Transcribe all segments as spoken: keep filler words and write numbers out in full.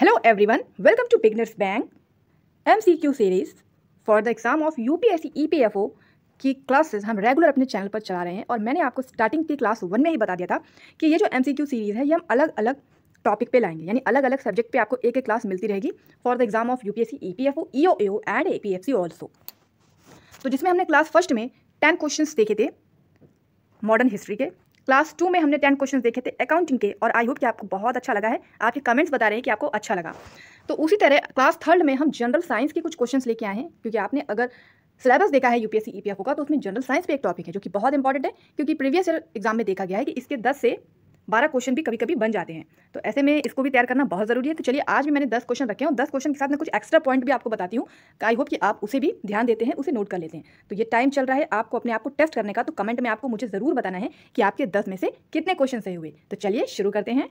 Hello everyone, welcome to Beginner's Bank M C Q series for the exam of U P S C E P F O की classes हम regular अपने channel पर चला रहे हैं और मैंने आपको स्टार्टिंग की क्लास वन में ही बता दिया था कि ये जो M C Q सीरीज़ है ये हम अलग अलग टॉपिक पे लाएंगे, यानी अलग अलग सब्जेक्ट पे आपको एक एक क्लास मिलती रहेगी for the exam of U P S C E P F O, E O A O and A P F C also. तो जिसमें हमने क्लास फर्स्ट में टेन क्वेश्चन देखे थे मॉडर्न हिस्ट्री के, क्लास टू में हमने टेन क्वेश्चंस देखे थे अकाउंटिंग के और आई होप कि आपको बहुत अच्छा लगा है। आपके कमेंट्स बता रहे हैं कि आपको अच्छा लगा। तो उसी तरह क्लास थर्ड में हम जनरल साइंस के कुछ क्वेश्चंस लेके आए हैं, क्योंकि आपने अगर सिलेबस देखा है यूपीएससी ईपीएफओ का तो उसमें जनरल साइंस पे एक टॉपिक है जो कि बहुत इंपॉर्टेंट है, क्योंकि प्रीवियस ईयर एग्जाम में देखा गया है कि इसके दस से बारह क्वेश्चन भी कभी कभी बन जाते हैं, तो ऐसे में इसको भी तैयार करना बहुत ज़रूरी है। तो चलिए आज भी मैंने दस क्वेश्चन रखे हैं और दस क्वेश्चन के साथ मैं कुछ एक्स्ट्रा पॉइंट भी आपको बताती हूँ, आई होप कि आप उसे भी ध्यान देते हैं, उसे नोट कर लेते हैं। तो ये टाइम चल रहा है आपको अपने आप को टेस्ट करने का, तो कमेंट में आपको मुझे ज़रूर बताना है कि आपके दस में से कितने क्वेश्चन सही हुए। तो चलिए शुरू करते हैं।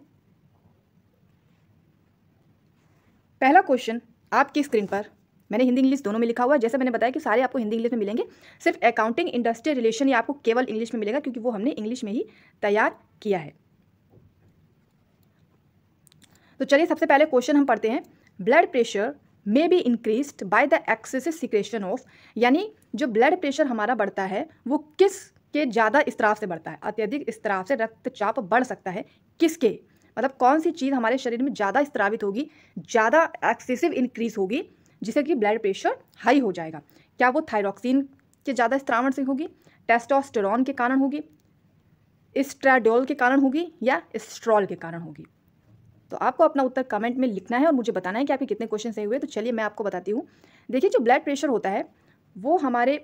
पहला क्वेश्चन आपकी स्क्रीन पर मैंने हिंदी इंग्लिश दोनों में लिखा हुआ है। जैसे मैंने बताया कि सारे आपको हिंदी इंग्लिश में मिलेंगे, सिर्फ अकाउंटिंग इंडस्ट्री रिलेशन ये आपको केवल इंग्लिश में मिलेगा क्योंकि वो हमने इंग्लिश में ही तैयार किया है। तो चलिए सबसे पहले क्वेश्चन हम पढ़ते हैं। Blood pressure may be increased by the excessive secretion of, यानी जो ब्लड प्रेशर हमारा बढ़ता है वो किस के ज़्यादा स्त्राव से बढ़ता है, अत्यधिक स्त्राव से रक्तचाप बढ़ सकता है किसके, मतलब कौन सी चीज़ हमारे शरीर में ज़्यादा स्त्रावित होगी, ज़्यादा एक्सेसिव इंक्रीज होगी जिससे कि ब्लड प्रेशर हाई हो जाएगा। क्या वो थायरोक्सिन के ज़्यादा स्त्रावण से होगी, टेस्टोस्टेरॉन के कारण होगी, इस्ट्राडोल के कारण होगी या एस्ट्रॉल के कारण होगी। तो आपको अपना उत्तर कमेंट में लिखना है और मुझे बताना है कि आपके कितने क्वेश्चन सही हुए। तो चलिए मैं आपको बताती हूँ। देखिए जो ब्लड प्रेशर होता है वो हमारे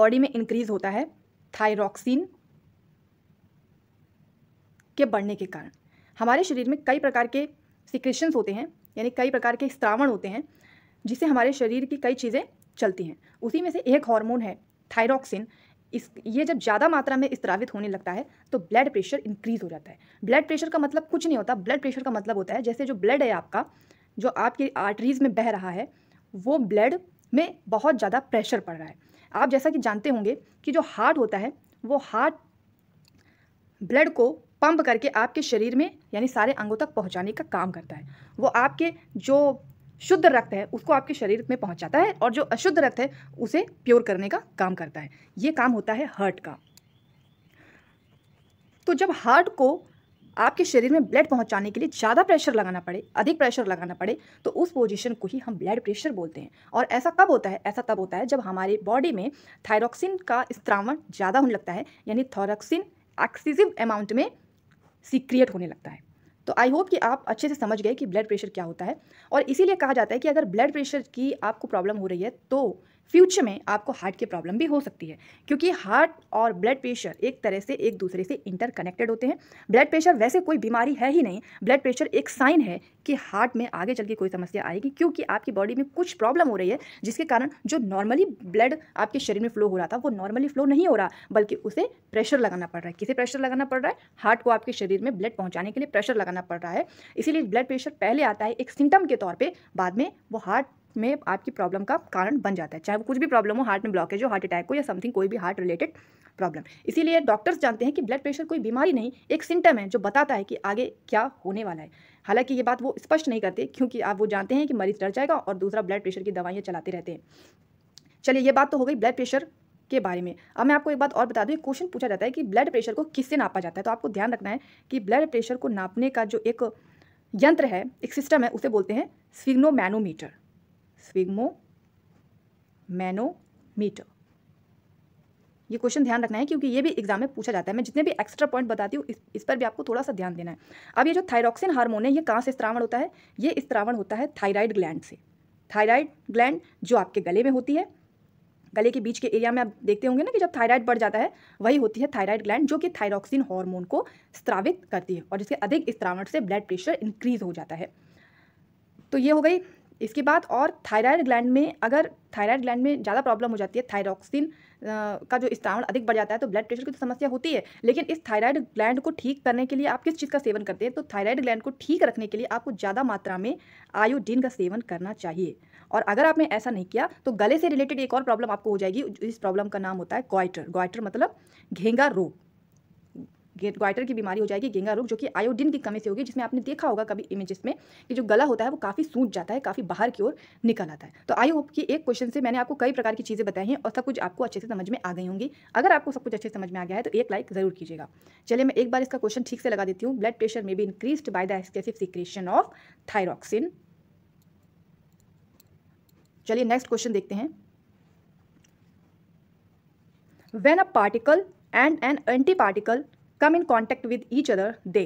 बॉडी में इंक्रीज़ होता है थायरोक्सिन के बढ़ने के कारण। हमारे शरीर में कई प्रकार के सिक्रेशंस होते हैं, यानी कई प्रकार के स्त्रावण होते हैं जिससे हमारे शरीर की कई चीज़ें चलती हैं। उसी में से एक हार्मोन है थायरोक्सिन। इस ये जब ज़्यादा मात्रा में स्त्रावित होने लगता है तो ब्लड प्रेशर इंक्रीज़ हो जाता है। ब्लड प्रेशर का मतलब कुछ नहीं होता, ब्लड प्रेशर का मतलब होता है जैसे जो ब्लड है आपका, जो आपकी आर्टरीज़ में बह रहा है, वो ब्लड में बहुत ज़्यादा प्रेशर पड़ रहा है। आप जैसा कि जानते होंगे कि जो हार्ट होता है वो हार्ट ब्लड को पंप करके आपके शरीर में यानी सारे अंगों तक पहुँचाने का काम करता है। वो आपके जो शुद्ध रक्त है उसको आपके शरीर में पहुंचाता है और जो अशुद्ध रक्त है उसे प्योर करने का काम करता है। ये काम होता है हार्ट का। तो जब हार्ट को आपके शरीर में ब्लड पहुंचाने के लिए ज़्यादा प्रेशर लगाना पड़े, अधिक प्रेशर लगाना पड़े, तो उस पोजीशन को ही हम ब्लड प्रेशर बोलते हैं। और ऐसा कब होता है? ऐसा तब होता है जब हमारे बॉडी में थायरोक्सिन का स्त्रावण ज़्यादा होने लगता है, यानी थायरोक्सिन एक्सेसिव अमाउंट में सीक्रिएट होने लगता है। तो आई होप कि आप अच्छे से समझ गए कि ब्लड प्रेशर क्या होता है। और इसीलिए कहा जाता है कि अगर ब्लड प्रेशर की आपको प्रॉब्लम हो रही है तो फ्यूचर में आपको हार्ट की प्रॉब्लम भी हो सकती है, क्योंकि हार्ट और ब्लड प्रेशर एक तरह से एक दूसरे से इंटरकनेक्टेड होते हैं। ब्लड प्रेशर वैसे कोई बीमारी है ही नहीं, ब्लड प्रेशर एक साइन है कि हार्ट में आगे चल के कोई समस्या आएगी, क्योंकि आपकी बॉडी में कुछ प्रॉब्लम हो रही है जिसके कारण जो नॉर्मली ब्लड आपके शरीर में फ्लो हो रहा था वो नॉर्मली फ्लो नहीं हो रहा, बल्कि उसे प्रेशर लगाना पड़ रहा है। किसे प्रेशर लगाना पड़ रहा है? हार्ट को आपके शरीर में ब्लड पहुँचाने के लिए प्रेशर लगाना पड़ रहा है। इसीलिए ब्लड प्रेशर पहले आता है एक सिम्टम के तौर पर, बाद में वो हार्ट में आपकी प्रॉब्लम का कारण बन जाता है, चाहे वो कुछ भी प्रॉब्लम हो, हार्ट में ब्लॉकेज हो, हार्ट अटैक हो या समथिंग, कोई भी हार्ट रिलेटेड प्रॉब्लम। इसीलिए डॉक्टर्स जानते हैं कि ब्लड प्रेशर कोई बीमारी नहीं, एक सिम्टम है जो बताता है कि आगे क्या होने वाला है। हालांकि ये बात वो स्पष्ट नहीं करते क्योंकि आप वो जानते हैं कि मरीज डर जाएगा और दूसरा ब्लड प्रेशर की दवाइयाँ चलाते रहते हैं। चलिए ये बात तो हो गई ब्लड प्रेशर के बारे में। अब मैं आपको एक बात और बता दूँ, एक क्वेश्चन पूछा जाता है कि ब्लड प्रेशर को किससे नापा जाता है, तो आपको ध्यान रखना है कि ब्लड प्रेशर को नापने का जो एक यंत्र है, एक सिस्टम है, उसे बोलते हैं स्फिग्मोमैनोमीटर। स्फिग्मोमैनोमीटर ये क्वेश्चन ध्यान रखना है क्योंकि ये भी एग्जाम में पूछा जाता है। मैं जितने भी एक्स्ट्रा पॉइंट बताती हूँ इस, इस पर भी आपको थोड़ा सा ध्यान देना है। अब ये जो थायरोक्सिन हार्मोन है ये कहाँ से स्त्रावण होता है? ये स्त्रावण होता है थायराइड ग्लैंड से। थायराइड ग्लैंड जो आपके गले में होती है, गले के बीच के एरिया में आप देखते होंगे ना कि जब थायराइड बढ़ जाता है वही होती है थायराइड ग्लैंड, जो कि थायरोक्सिन हार्मोन को स्त्रावित करती है और जिसके अधिक स्त्रावण से ब्लड प्रेशर इंक्रीज हो जाता है। तो ये हो गई इसके बाद। और थायराइड ग्लैंड में अगर थायराइड ग्लैंड में ज़्यादा प्रॉब्लम हो जाती है, थायरोक्सिन का जो स्त्रावण अधिक बढ़ जाता है, तो ब्लड प्रेशर की तो समस्या होती है। लेकिन इस थायराइड ग्लैंड को ठीक करने के लिए आप किस चीज़ का सेवन करते हैं? तो थायराइड ग्लैंड को ठीक रखने के लिए आपको ज़्यादा मात्रा में आयोडीन का सेवन करना चाहिए, और अगर आपने ऐसा नहीं किया तो गले से रिलेटेड एक और प्रॉब्लम आपको हो जाएगी। इस प्रॉब्लम का नाम होता है गोइटर। गोइटर मतलब घेंगा रोग। गोइटर की बीमारी हो जाएगी, गेंगा रोग, जो कि आयोडीन की कमी से होगी, जिसमें आपने देखा होगा कभी इमेजेस में कि जो गला होता है वो काफ़ी सूज जाता है, काफ़ी बाहर की ओर निकल आता है। तो आई होप कि एक क्वेश्चन से मैंने आपको कई प्रकार की चीज़ें बताई हैं और सब कुछ आपको अच्छे से समझ में आ गई होंगी। अगर आपको सब कुछ अच्छे से समझ में आ गया है तो एक लाइक ज़रूर कीजिएगा। चलिए मैं एक बार इसका क्वेश्चन ठीक से लगा देती हूँ। ब्लड प्रेशर में भी increased by the excessive secretion of thyroxine. चलिए नेक्स्ट क्वेश्चन देखते हैं। When a particle and an antiparticle come in contact with each other, they,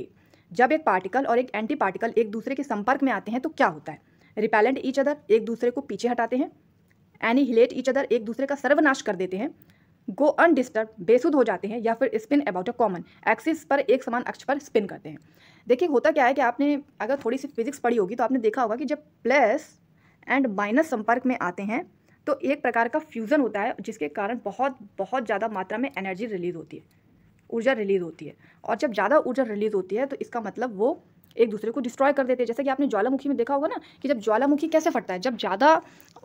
जब एक पार्टिकल और एक एंटी पार्टिकल एक दूसरे के संपर्क में आते हैं तो क्या होता है? रिपेलेंट ईच अदर, एक दूसरे को पीछे हटाते हैं। एनिहिलेट ईच अदर, एक दूसरे का सर्वनाश कर देते हैं। गो अनडिस्टर्ब, बेसुध हो जाते हैं। या फिर spin about a common axis, पर एक समान अक्ष पर स्पिन करते हैं। देखिए होता क्या है कि आपने अगर थोड़ी सी फिजिक्स पढ़ी होगी तो आपने देखा होगा कि जब प्लस एंड माइनस संपर्क में आते हैं तो एक प्रकार का फ्यूज़न होता है, जिसके कारण बहुत बहुत ज़्यादा मात्रा में एनर्जी रिलीज़ होती है, ऊर्जा रिलीज़ होती है। और जब ज़्यादा ऊर्जा रिलीज़ होती है तो इसका मतलब वो एक दूसरे को डिस्ट्रॉय कर देते हैं। जैसे कि आपने ज्वालामुखी में देखा होगा ना कि जब ज्वालामुखी कैसे फटता है, जब ज़्यादा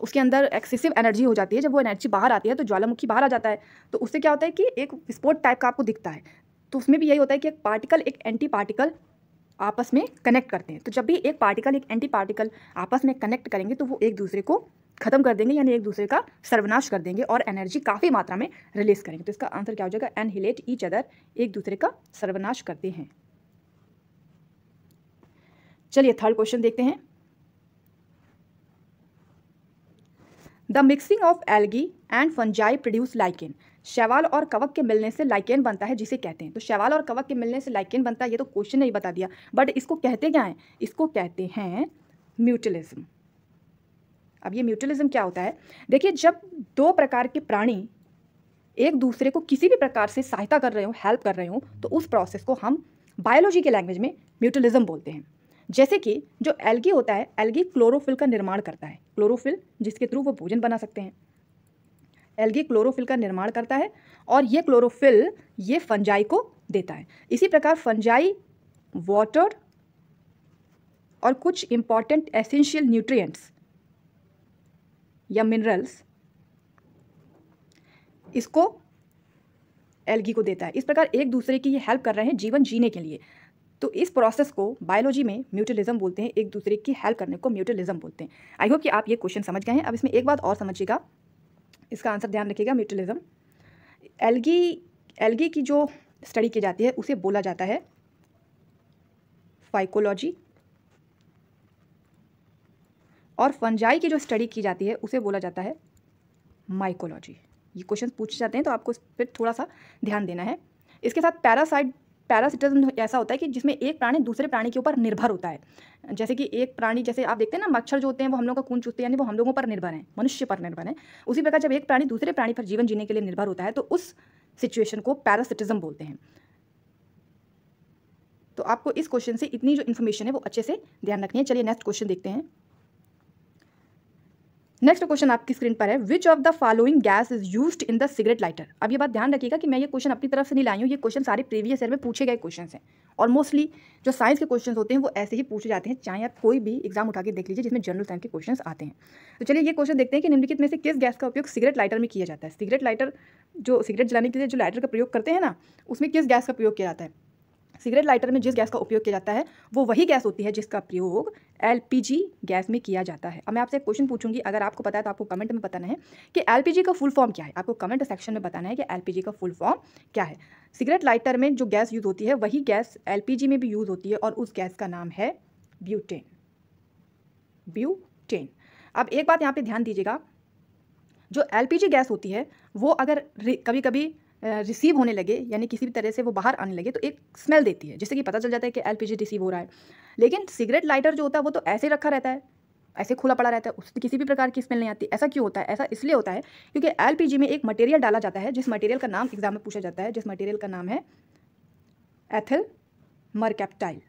उसके अंदर एक्सेसिव एनर्जी हो जाती है, जब वो एनर्जी बाहर आती है तो ज्वालामुखी बाहर आ जाता है। तो उससे क्या होता है कि एक विस्फोट टाइप का आपको दिखता है। तो उसमें भी यही होता है कि एक पार्टिकल एक एंटी पार्टिकल आपस में कनेक्ट करते हैं। तो जब भी एक पार्टिकल एक एंटी पार्टिकल आपस में कनेक्ट करेंगे तो वो एक दूसरे को खत्म कर देंगे, यानी एक दूसरे का सर्वनाश कर देंगे और एनर्जी काफ़ी मात्रा में रिलीज करेंगे। तो इसका आंसर क्या हो जाएगा? एनहिलेट ईच अदर, एक दूसरे का सर्वनाश करते हैं। चलिए थर्ड क्वेश्चन देखते हैं। The mixing of algae and fungi produce lichen. शैवाल और कवक के मिलने से लाइकेन बनता है, जिसे कहते हैं। तो शैवाल और कवक के मिलने से लाइकेन बनता है, ये तो क्वेश्चन नहीं बता दिया, बट इसको कहते क्या हैं? इसको कहते हैं म्यूटलिज्म। अब ये म्यूटलिज्म क्या होता है? देखिए जब दो प्रकार के प्राणी एक दूसरे को किसी भी प्रकार से सहायता कर रहे हो, हेल्प कर रहे हो, तो उस प्रोसेस को हम बायोलॉजी के लैंग्वेज में म्यूटलिज्म बोलते हैं। जैसे कि जो एल्गी होता है, एल्गी क्लोरोफिल का निर्माण करता है, क्लोरोफिल जिसके थ्रू वो भोजन बना सकते हैं। एल्गी क्लोरोफिल का निर्माण करता है और ये क्लोरोफिल ये फंजाई को देता है। इसी प्रकार फंजाई वाटर और कुछ इंपॉर्टेंट एसेंशियल न्यूट्रिएंट्स या मिनरल्स इसको एल्गी को देता है। इस प्रकार एक दूसरे की ये हेल्प कर रहे हैं जीवन जीने के लिए। तो इस प्रोसेस को बायोलॉजी में म्यूटलिज्म बोलते हैं, एक दूसरे की हेल्प करने को म्यूटलिज्म बोलते हैं। आई होप कि आप ये क्वेश्चन समझ गए हैं। अब इसमें एक बात और समझिएगा, इसका आंसर ध्यान रखिएगा। म्यूटलिज्म, एल्गी एल्गी की जो स्टडी की जाती है उसे बोला जाता है फाइकोलॉजी, और फंजाई की जो स्टडी की जाती है उसे बोला जाता है माइकोलॉजी। ये क्वेश्चन पूछे जाते हैं तो आपको इस पर थोड़ा सा ध्यान देना है। इसके साथ पैरासाइट पैरासिटिज्म ऐसा होता है कि जिसमें एक प्राणी दूसरे प्राणी के ऊपर निर्भर होता है। जैसे कि एक प्राणी, जैसे आप देखते हैं ना मच्छर जो होते हैं वो हम लोग का खून चूसते हैं, यानी वो हम लोगों पर निर्भर है, मनुष्य पर निर्भर है। उसी प्रकार जब एक प्राणी दूसरे प्राणी पर जीवन जीने के लिए निर्भर होता है तो उस सिचुएशन को पैरासिटिज्म बोलते हैं। तो आपको इस क्वेश्चन से इतनी जो इन्फॉर्मेशन है वो अच्छे से ध्यान रखनी है। चलिए नेक्स्ट क्वेश्चन देखते हैं। नेक्स्ट क्वेश्चन आपकी स्क्रीन पर है। Which of the following gas is used in the cigarette lighter. अब ये बात ध्यान रखिएगा कि मैं ये क्वेश्चन अपनी तरफ से नहीं लाई हूँ, ये क्वेश्चन सारे प्रीवियस ईयर में पूछे गए क्वेश्चन हैं। और मोस्टली जो साइंस के क्वेश्चन होते हैं वो ऐसे ही पूछे जाते हैं, चाहे आप कोई भी एग्जाम उठा के देख लीजिए जिसमें जनरल साइंस के क्वेश्चन आते हैं। तो चलिए ये क्वेश्चन देखते हैं कि निम्नलिखित में से किस गैस का उपयोग सिगरेट लाइटर में किया जाता है। सिगरेट लाइटर, जो सिगरेट जलाने के लिए जो लाइटर का प्रयोग करते हैं ना, उसमें किस गैस का प्रयोग किया जाता है? सिगरेट लाइटर में जिस गैस का उपयोग किया जाता है वो वही गैस होती है जिसका प्रयोग एलपीजी गैस में किया जाता है। अब मैं आपसे एक क्वेश्चन पूछूंगी, अगर आपको पता है तो आपको कमेंट में बताना है कि एलपीजी का फुल फॉर्म क्या है। आपको कमेंट सेक्शन में बताना है कि एलपीजी का फुल फॉर्म क्या है। सिगरेट लाइटर में जो गैस यूज़ होती है वही गैस एलपीजी में भी यूज़ होती है और उस गैस का नाम है ब्यूटेन। ब्यूटेन। अब एक बात यहाँ पर ध्यान दीजिएगा, जो एलपीजी गैस होती है वो अगर कभी कभी रिसीव होने लगे, यानी किसी भी तरह से वो बाहर आने लगे, तो एक स्मेल देती है, जिससे कि पता चल जाता है कि एलपीजी रिसीव हो रहा है। लेकिन सिगरेट लाइटर जो होता है वो तो ऐसे रखा रहता है, ऐसे खुला पड़ा रहता है, उससे किसी भी प्रकार की स्मेल नहीं आती। ऐसा क्यों होता है? ऐसा इसलिए होता है क्योंकि एलपीजी में एक मटेरियल डाला जाता है जिस मटेरियल का नाम एग्जाम में पूछा जाता है, जिस मटेरियल का नाम है एथिल मर्कैप्टाइल।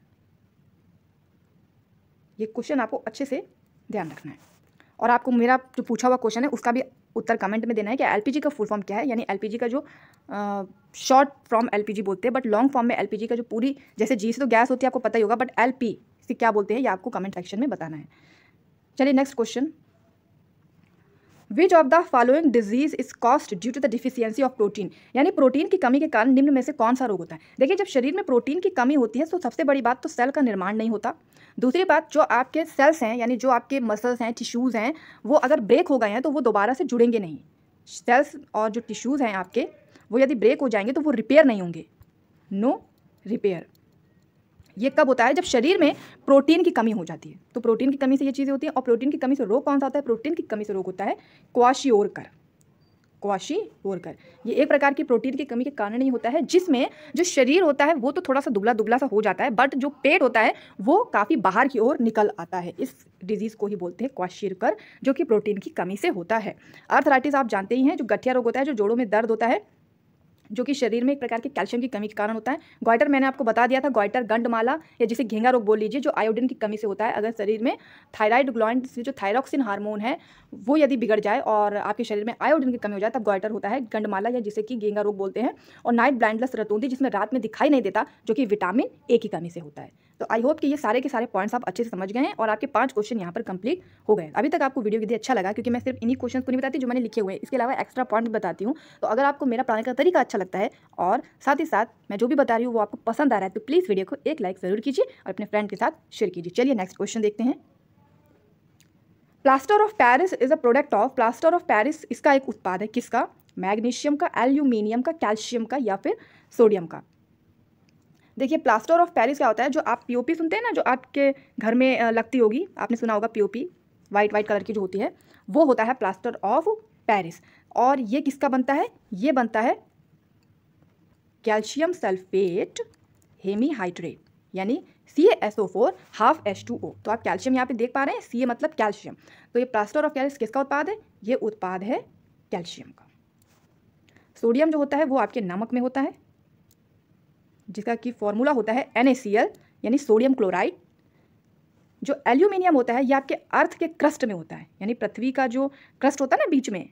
ये क्वेश्चन आपको अच्छे से ध्यान रखना है और आपको मेरा जो पूछा हुआ क्वेश्चन है उसका भी उत्तर कमेंट में देना है कि एलपीजी का फुल फॉर्म क्या है। यानी एलपीजी का जो शॉर्ट फॉर्म एलपीजी बोलते हैं, बट लॉन्ग फॉर्म में एलपीजी का जो पूरी, जैसे जी से तो गैस होती है आपको पता ही होगा, बट एलपी से क्या बोलते हैं ये आपको कमेंट सेक्शन में बताना है। चलिए next question. Which of the following disease is caused due to the deficiency of protein, यानी प्रोटीन की कमी के कारण निम्न में से कौन सा रोग होता है। देखिए, जब शरीर में प्रोटीन की कमी होती है तो सबसे बड़ी बात तो सेल का निर्माण नहीं होता। दूसरी बात, जो आपके सेल्स हैं यानी जो आपके मसल्स हैं, टिश्यूज़ हैं, वो अगर ब्रेक हो गए हैं तो वो दोबारा से जुड़ेंगे नहीं। सेल्स और जो टिश्यूज़ हैं आपके, वो यदि ब्रेक हो जाएंगे तो वो रिपेयर नहीं होंगे, नो रिपेयर। ये कब होता है? जब शरीर में प्रोटीन की कमी हो जाती है। तो प्रोटीन की कमी से ये चीज़ें होती हैं। और प्रोटीन की कमी से रोग कौन सा होता है? प्रोटीन की कमी से रोग होता है क्वाशियोरकर। क्वाशियोरकर ये एक प्रकार की प्रोटीन की कमी के कारण ही होता है, जिसमें जो शरीर होता है वो तो थोड़ा सा दुबला दुबला सा हो जाता है, बट जो पेट होता है वो काफ़ी बाहर की ओर निकल आता है। इस डिजीज़ को ही बोलते हैं क्वाशियोरकर, जो कि प्रोटीन की कमी से होता है। आर्थराइटिस आप जानते ही हैं, जो गठिया रोग होता है, जो जोड़ों में दर्द होता है, जो कि शरीर में एक प्रकार के कैल्शियम की कमी के कारण होता है। गोइटर मैंने आपको बता दिया था, गोइटर, गंडमाला या जिसे घेंगा रोग बोल लीजिए, जो आयोडीन की कमी से होता है। अगर शरीर में थायराइड ग्लैंड से जो थायरोक्सिन हार्मोन है वो यदि बिगड़ जाए और आपके शरीर में आयोडीन की कमी हो जाए तब गोइटर होता है, गंडमाला या जिसे कि घेंगा रोग बोलते हैं। और नाइट ब्लाइंडनेस, रतौंधी, जिसमें रात में दिखाई नहीं देता, जो कि विटामिन ए की कमी से होता है। तो आई होप कि ये सारे के सारे पॉइंट्स आप अच्छे से समझ गए हैं और आपके पांच क्वेश्चन यहाँ पर कंप्लीट हो गए। अभी तक आपको वीडियो यदि अच्छा लगा, क्योंकि मैं सिर्फ इन्हीं क्वेश्चन को नहीं बताती जो मैंने लिखे हुए हैं, इसके अलावा एक्स्ट्रा पॉइंट बताती हूँ। तो अगर आपको मेरा पढ़ाने का तरीका अच्छा लगता है और साथ ही साथ मैं जो भी बता रही हूँ वो आपको पसंद आ रहा है, तो प्लीज़ वीडियो को एक लाइक ज़रूर कीजिए और अपने फ्रेंड के साथ शेयर कीजिए। चलिए नेक्स्ट क्वेश्चन देखते हैं। Plaster of Paris is a product of, plaster of Paris इसका एक उत्पाद है, किसका? मैग्नीशियम का, एल्यूमिनियम का, कैल्शियम का या फिर सोडियम का। देखिए, प्लास्टर ऑफ पेरिस क्या होता है? जो आप पीओपी सुनते हैं ना, जो आपके घर में लगती होगी, आपने सुना होगा पीओपी, वाइट वाइट कलर की जो होती है, वो होता है प्लास्टर ऑफ पेरिस। और ये किसका बनता है? ये बनता है कैल्शियम सल्फेट हेमीहाइड्रेट, यानी C S O four half H two O. तो आप कैल्शियम यहाँ पे देख पा रहे हैं, सी ए मतलब कैल्शियम। तो ये प्लास्टर ऑफ पेरिस किसका उत्पाद है? ये उत्पाद है कैल्शियम का। सोडियम जो होता है वो आपके नमक में होता है, जिसका कि फॉर्मूला होता है एन ए सी एल, यानी सोडियम क्लोराइड। जो एल्यूमिनियम होता है ये आपके अर्थ के क्रस्ट में होता है, यानी पृथ्वी का जो क्रस्ट होता है ना बीच में,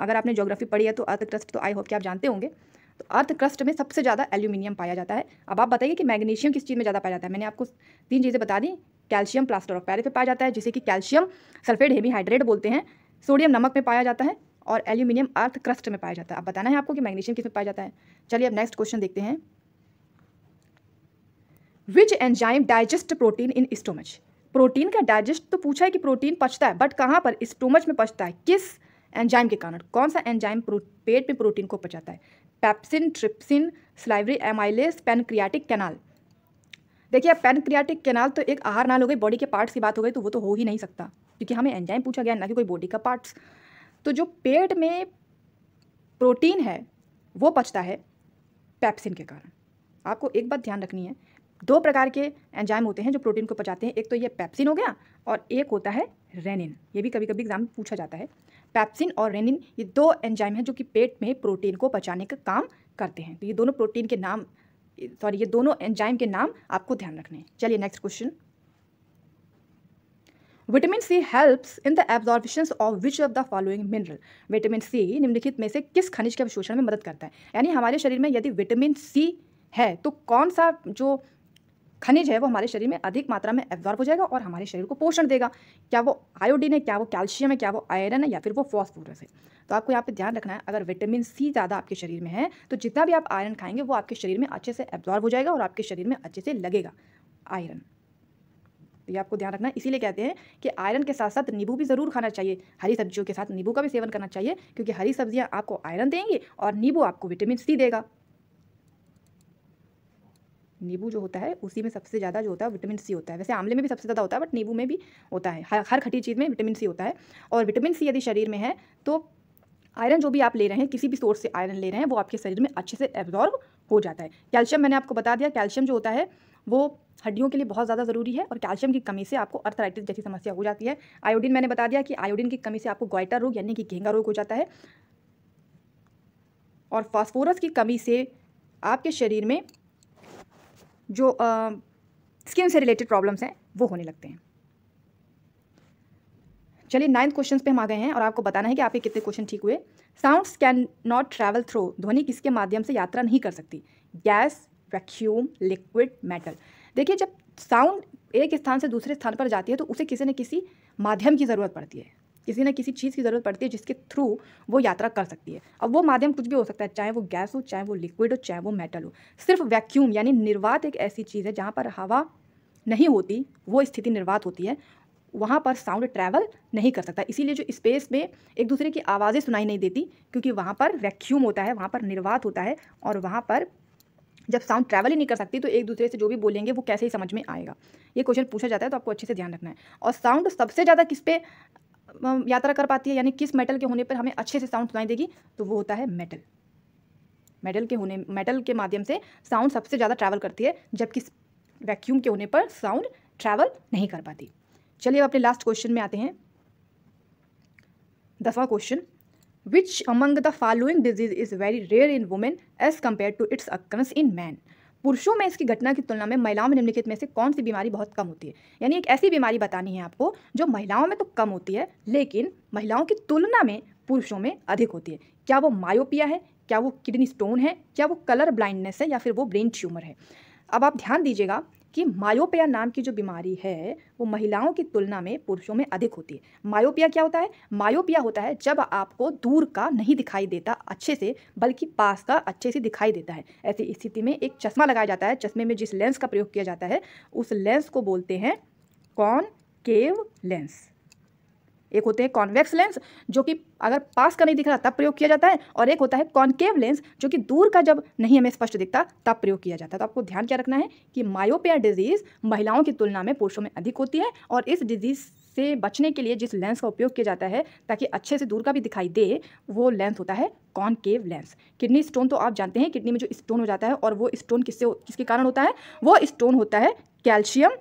अगर आपने ज्योग्राफी पढ़ी है तो अर्थ क्रस्ट, तो आई होप कि आप जानते होंगे। तो अर्थ क्रस्ट में सबसे ज़्यादा एल्यूमिनियम पाया जाता है। अब आप बताइए कि मैग्नीशियम किस चीज़ में ज़्यादा पाया जाता है? मैंने आपको तीन चीज़ें बता दी। कैल्शियम प्लास्टर ऑफ पेरिस में पाया जाता है, जिसे कि कैल्शियम सल्फेट हेमीहाइड्रेट बोलते हैं। सोडियम नमक में पाया जाता है और एल्यूमिनियम अर्थ क्रस्ट में पाया जाता है। अब बताना है आपको कि मैग्नीशियम किस में पाया जाता है। चलिए अब नेक्स्ट क्वेश्चन देखते हैं। Which enzyme digest protein in stomach? Protein का डाइजेस्ट तो पूछा है कि प्रोटीन पचता है, बट कहाँ पर? स्टोमच में पचता है, किस एंजाइम के कारण? कौन सा एंजाइम पेट में प्रोटीन को पचाता है? Pepsin, trypsin, salivary amylase, pancreatic canal. देखिए, अब पेनक्रियाटिक कैनाल तो एक आहार नाल हो गई, बॉडी के पार्ट्स की बात हो गई, तो वो तो हो ही नहीं सकता, क्योंकि हमें एंजाइम पूछा गया ना कि कोई बॉडी का पार्ट्स। तो जो पेट में प्रोटीन है वो पचता है पेप्सिन के कारण। आपको एक बात ध्यान रखनी है, दो प्रकार के एंजाइम होते हैं जो प्रोटीन को पचाते हैं, एक तो ये पेप्सिन हो गया और एक होता है रेनिन। ये भी कभी कभी एग्जाम में पूछा जाता है। पेप्सिन और रेनिन ये दो एंजाइम हैं जो कि पेट में प्रोटीन को पचाने का काम करते हैं। तो ये दोनों प्रोटीन के नाम सॉरी ये दोनों एंजाइम के नाम आपको ध्यान रखने हैं। चलिए next question. Vitamin C helps in the absorption of which of the following mineral? Vitamin C निम्नलिखित में से किस खनिज के अवशोषण में मदद करता है? यानी हमारे शरीर में यदि विटामिन सी है तो कौन सा जो खनिज है वो हमारे शरीर में अधिक मात्रा में एब्जॉर्ब हो जाएगा और हमारे शरीर को पोषण देगा? क्या वो आयोडीन है, क्या वो कैल्शियम है, क्या वो आयरन है या फिर वो फॉस्फोरस है? तो आपको यहाँ पे ध्यान रखना है, अगर विटामिन सी ज़्यादा आपके शरीर में है तो जितना भी आप आयरन खाएंगे वो आपके शरीर में अच्छे से एब्जॉर्ब हो जाएगा और आपके शरीर में अच्छे से लगेगा आयरन। तो ये आपको ध्यान रखना है। इसीलिए कहते हैं कि आयरन के साथ साथ नींबू भी ज़रूर खाना चाहिए, हरी सब्जियों के साथ नींबू का भी सेवन करना चाहिए, क्योंकि हरी सब्जियाँ आपको आयरन देंगी और नींबू आपको विटामिन सी देगा। नींबू जो होता है उसी में सबसे ज़्यादा जो होता है विटामिन सी होता है। वैसे आंवले में भी सबसे ज़्यादा होता है, बट नींबू में भी होता है, हर हर खट्टी चीज़ में विटामिन सी होता है। और विटामिन सी यदि शरीर में है तो आयरन जो भी आप ले रहे हैं, किसी भी सोर्स से आयरन ले रहे हैं, वो आपके शरीर में अच्छे से एब्जॉर्ब हो जाता है। कैल्शियम मैंने आपको बता दिया, कैल्शियम जो होता है वो हड्डियों के लिए बहुत ज़्यादा ज़रूरी है और कैल्शियम की कमी से आपको आर्थराइटिस जैसी समस्या हो जाती है। आयोडीन मैंने बता दिया कि आयोडीन की कमी से आपको गोइटर रोग यानी कि घेंगा रोग हो जाता है। और फास्फोरस की कमी से आपके शरीर में जो स्किन uh, से रिलेटेड प्रॉब्लम्स हैं वो होने लगते हैं। चलिए नाइन्थ क्वेश्चन पे हम आ गए हैं और आपको बताना है कि आपके कितने क्वेश्चन ठीक हुए। Sounds can not travel through, ध्वनि किसके माध्यम से यात्रा नहीं कर सकती? Gas, vacuum, liquid, metal. देखिए, जब साउंड एक स्थान से दूसरे स्थान पर जाती है तो उसे किसी न किसी माध्यम की ज़रूरत पड़ती है। किसी न किसी चीज़ की ज़रूरत पड़ती है जिसके थ्रू वो यात्रा कर सकती है। अब वो माध्यम कुछ भी हो सकता है, चाहे वो गैस हो, चाहे वो लिक्विड हो, चाहे वो मेटल हो। सिर्फ वैक्यूम यानी निर्वात एक ऐसी चीज़ है जहाँ पर हवा नहीं होती, वो स्थिति निर्वात होती है, वहाँ पर साउंड ट्रैवल नहीं कर सकता। इसीलिए जो स्पेस में एक दूसरे की आवाज़ें सुनाई नहीं देती, क्योंकि वहाँ पर वैक्यूम होता है, वहाँ पर निर्वात होता है, और वहाँ पर जब साउंड ट्रैवल ही नहीं कर सकती तो एक दूसरे से जो भी बोलेंगे वो कैसे ही समझ में आएगा। ये क्वेश्चन पूछा जाता है तो आपको अच्छे से ध्यान रखना है। और साउंड सबसे ज़्यादा किस पे यात्रा कर पाती है, यानी किस मेटल के होने पर हमें अच्छे से साउंड सुनाई देगी, तो वो होता है मेटल। मेटल के होने मेटल के माध्यम से साउंड सबसे ज़्यादा ट्रैवल करती है, जबकि वैक्यूम के होने पर साउंड ट्रैवल नहीं कर पाती। चलिए अब अपने लास्ट क्वेश्चन में आते हैं। दसवां question, Which among the following disease is very rare in women as compared to its occurrence in men? पुरुषों में इसकी घटना की तुलना में महिलाओं में निम्नलिखित में से कौन सी बीमारी बहुत कम होती है? यानी एक ऐसी बीमारी बतानी है आपको जो महिलाओं में तो कम होती है, लेकिन महिलाओं की तुलना में पुरुषों में अधिक होती है। क्या वो मायोपिया है, क्या वो किडनी स्टोन है, क्या वो कलर ब्लाइंडनेस है, या फिर वो ब्रेन ट्यूमर है? अब आप ध्यान दीजिएगा कि मायोपिया नाम की जो बीमारी है वो महिलाओं की तुलना में पुरुषों में अधिक होती है। मायोपिया क्या होता है? मायोपिया होता है जब आपको दूर का नहीं दिखाई देता अच्छे से, बल्कि पास का अच्छे से दिखाई देता है। ऐसी स्थिति में एक चश्मा लगाया जाता है। चश्मे में जिस लेंस का प्रयोग किया जाता है उस लेंस को बोलते हैं कॉनकेव लेंस। एक होते हैं कॉन्वेक्स लेंस जो कि अगर पास का नहीं दिख रहा तब प्रयोग किया जाता है, और एक होता है कॉन्केव लेंस जो कि दूर का जब नहीं हमें स्पष्ट दिखता तब प्रयोग किया जाता है। तो आपको ध्यान क्या रखना है कि मायोपिया डिजीज़ महिलाओं की तुलना में पुरुषों में अधिक होती है, और इस डिजीज़ से बचने के लिए जिस लेंस का उपयोग किया जाता है ताकि अच्छे से दूर का भी दिखाई दे वो लेंस होता है कॉनकेव लेंस। किडनी स्टोन तो आप जानते हैं, किडनी में जो स्टोन हो जाता है, और वो स्टोन किससे किसके कारण होता है? वो स्टोन होता है कैल्शियम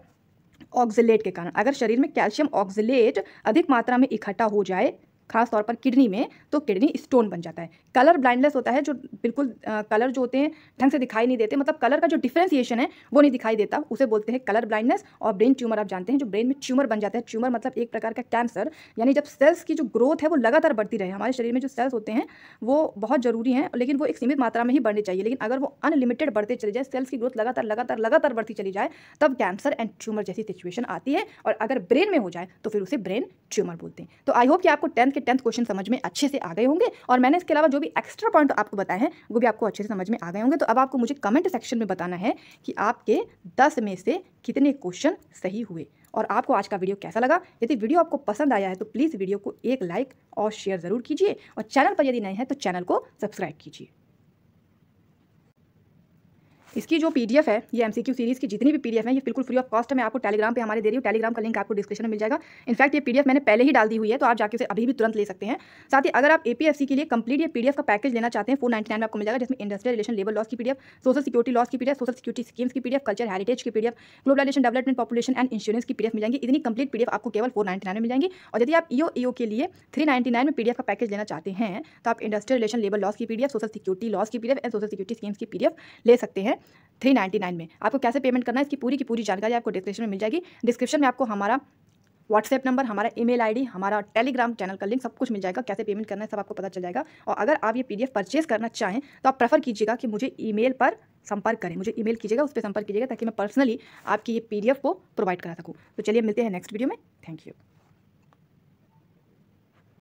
ऑक्जिलेट के कारण। अगर शरीर में कैल्शियम ऑक्जिलेट अधिक मात्रा में इकट्ठा हो जाए, खास तौर पर किडनी में, तो किडनी स्टोन बन जाता है। कलर ब्लाइंडनेस होता है जो बिल्कुल आ, कलर जो होते हैं ढंग से दिखाई नहीं देते, मतलब कलर का जो डिफ्रेंसिएशन है वो नहीं दिखाई देता, उसे बोलते हैं कलर ब्लाइंडनेस। और ब्रेन ट्यूमर आप जानते हैं जो ब्रेन में ट्यूमर बन जाता है। ट्यूमर मतलब एक प्रकार का कैंसर, यानी जब सेल्स की जो ग्रोथ है वो लगातार बढ़ती रहे। हमारे शरीर में जो सेल्स होते हैं वो बहुत ज़रूरी हैं, लेकिन वो एक सीमित मात्रा में ही बढ़ने चाहिए, लेकिन अगर वो अनलिमिटेड बढ़ते चले जाए, सेल्स की ग्रोथ लगातार लगातार लगातार बढ़ती चली जाए, तब कैंसर एंड ट्यूमर जैसी सिचुएशन आती है। और अगर ब्रेन में हो जाए तो फिर उसे ब्रेन ट्यूमर बोलते हैं। तो आई होप कि आपको टेंथ के टेंथ क्वेश्चन समझ में अच्छे से आ गए होंगे, और मैंने इसके अलावा जो भी एक्स्ट्रा पॉइंट आपको बताए हैं वो भी आपको अच्छे से समझ में आ गए होंगे। तो अब आपको मुझे कमेंट सेक्शन में बताना है कि आपके दस में से कितने क्वेश्चन सही हुए, और आपको आज का वीडियो कैसा लगा। यदि वीडियो आपको पसंद आया है तो प्लीज़ वीडियो को एक लाइक और शेयर ज़रूर कीजिए, और चैनल पर यदि नए हैं तो चैनल को सब्सक्राइब कीजिए। इसकी जो पीडीएफ है, ये एमसीक्यू सीरीज़ की जितनी भी पीडीएफ है ये बिल्कुल फ्री ऑफ कॉस्ट है। मैं आपको टेलीग्राम पे हमारे दे रही हूँ, टेलीग्राम का लिंक आपको डिस्क्रिप्शन में मिल जाएगा। इनफैक्ट ये पीडीएफ मैंने पहले ही डाल दी हुई है, तो आप जाके उसे अभी भी तुरंत ले सकते हैं। साथ ही अगर आप एपीएफसी के लिए कंप्लीट ये पीडीएफ का पैकेज लेना चाहते हैं, फोर नाइन्टी नाइन में आपको मिल जाएगा, जिसमें इंडस्ट्रियल रिलेशन लेबर लॉस की पीडीएफ, सोशल सिक्योरिटी लॉस की पीडीएफ, सोशल सिक्योरिटी स्कीम्स की पीडीएफ, कल्चर हेरिटेज की PDF, globalisation development population and insurance की पीडीएफ मिल जाएंगी। इतनी कंप्लीट पीडीएफ आपको केवल फोर नाइन्टी नाइन में मिल जाएंगी। और यदि आप ईओ ईओ के लिए थ्री नाइन्टी नाइन में पीडीएफ का पैकेज लेना चाहते हैं तो आप इंडस्ट्रियल रिलेशन लेबर लॉस की पीडीएफ, सोशल सिक्योरिटी लॉस की PDF and social security schemes की पीडीएफ ले सकते हैं थ्री नाइन्टी नाइन में। आपको कैसे पेमेंट करना है इसकी पूरी की पूरी जानकारी आपको डिस्क्रिप्शन में मिल जाएगी। डिस्क्रिप्शन में आपको हमारा व्हाट्सएप नंबर, हमारा ईमेल आईडी, हमारा टेलीग्राम चैनल का लिंक, सब कुछ मिल जाएगा। कैसे पेमेंट करना है सब आपको पता चल जाएगा। और अगर आप ये पीडीएफ परचेज करना चाहें तो आप प्रेफर कीजिएगा कि मुझे ईमेल पर संपर्क करें, मुझे ईमेल कीजिएगा, उस पर संपर्क कीजिएगा, ताकि मैं पर्सनली आपकी ये पीडीएफ को प्रोवाइड करा सकूँ। तो चलिए मिलते हैं नेक्स्ट वीडियो में। Thank you.